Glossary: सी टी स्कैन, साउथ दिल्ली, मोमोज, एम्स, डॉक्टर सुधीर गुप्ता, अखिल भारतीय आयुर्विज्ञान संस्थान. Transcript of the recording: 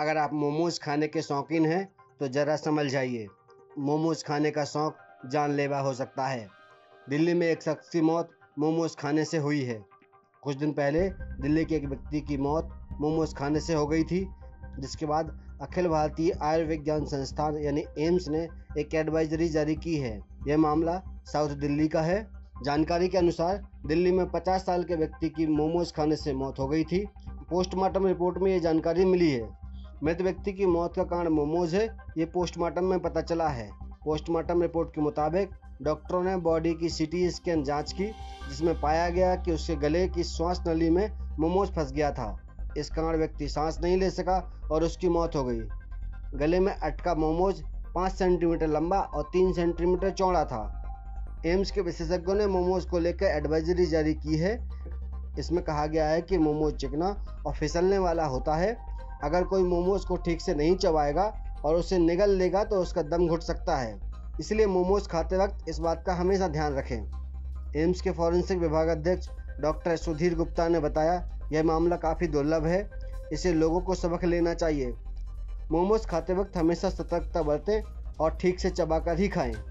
अगर आप मोमोज खाने के शौकीन हैं तो ज़रा समझ जाइए, मोमोज खाने का शौक जानलेवा हो सकता है। दिल्ली में एक शख्स की मौत मोमोज खाने से हुई है। कुछ दिन पहले दिल्ली के एक व्यक्ति की मौत मोमोज खाने से हो गई थी, जिसके बाद अखिल भारतीय आयुर्विज्ञान संस्थान यानी एम्स ने एक एडवाइजरी जारी की है। यह मामला साउथ दिल्ली का है। जानकारी के अनुसार दिल्ली में 50 साल के व्यक्ति की मोमोज खाने से मौत हो गई थी। पोस्टमार्टम रिपोर्ट में यह जानकारी मिली है। मृत व्यक्ति की मौत का कारण मोमोज है, ये पोस्टमार्टम में पता चला है। पोस्टमार्टम रिपोर्ट के मुताबिक डॉक्टरों ने बॉडी की CT स्कैन जांच की, जिसमें पाया गया कि उसके गले की श्वास नली में मोमोज फंस गया था। इस कारण व्यक्ति सांस नहीं ले सका और उसकी मौत हो गई। गले में अटका मोमोज 5 सेंटीमीटर लंबा और 3 सेंटीमीटर चौड़ा था। एम्स के विशेषज्ञों ने मोमोज को लेकर एडवाइजरी जारी की है। इसमें कहा गया है कि मोमोज चिकना और फिसलने वाला होता है। अगर कोई मोमोज को ठीक से नहीं चबाएगा और उसे निगल लेगा तो उसका दम घुट सकता है, इसलिए मोमोज खाते वक्त इस बात का हमेशा ध्यान रखें। एम्स के फॉरेंसिक विभागाध्यक्ष डॉक्टर सुधीर गुप्ता ने बताया, यह मामला काफ़ी दुर्लभ है, इसे लोगों को सबक लेना चाहिए। मोमोज खाते वक्त हमेशा सतर्कता बरतें और ठीक से चबाकर ही खाएं।